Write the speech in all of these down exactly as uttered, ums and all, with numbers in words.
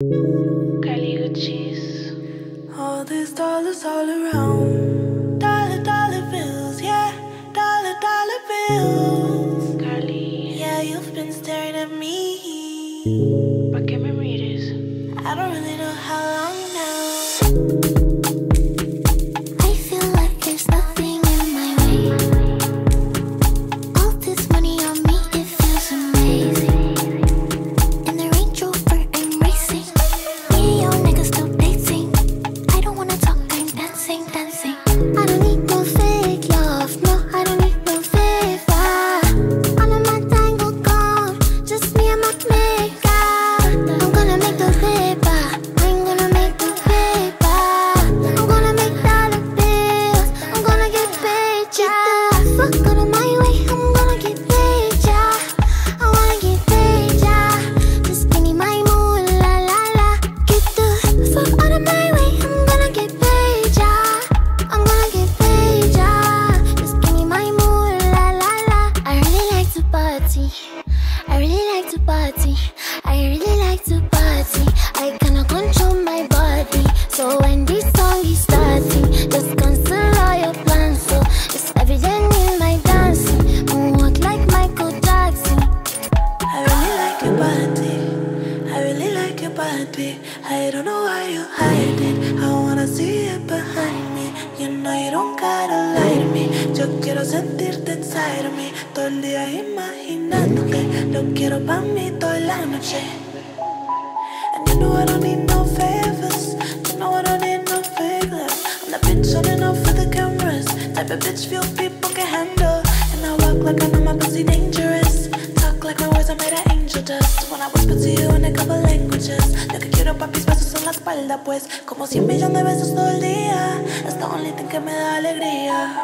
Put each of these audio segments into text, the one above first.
Caliguchis. All these dollars all around. Dollar, dollar bills, yeah. Dollar, dollar bills. Cali. Yeah, you've been staring at me. ¿Para qué me mires? I don't really know how long now. I feel like there's nothing in my way. All this money on me, it feels amazing. I really like to party, I really like to party. I cannot control my body, so when this song is starting, just cancel all your plans, so it's evident in my dancing. Moonwalk like Michael Jackson. I really like your body, I really like your body. I don't know why you hide it, I wanna see it behind me. You know you don't gotta lie to me, yo quiero sentirte inside of me. Todo el día imaginándote, lo quiero pa' mí toda la noche. And you know I don't need no favors, you know I don't need no favors. I'm that bitch turning off for the cameras, type of bitch few people can handle. And I walk like I know my pussy dangerous, talk like my words are made of angel dust. When I whisper to you in a couple languages, lo que quiero pa' mis besos en la espalda pues, como cien millones de besos todo el día, es the only thing que me da alegría.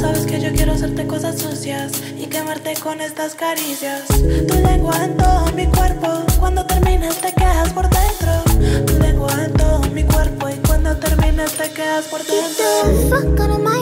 Sabes que yo quiero hacerte cosas sucias y quemarte con estas caricias. Tu lengua en todo mi cuerpo, cuando terminas te quedas por dentro. Tu lengua en todo mi cuerpo y cuando terminas te quedas por dentro.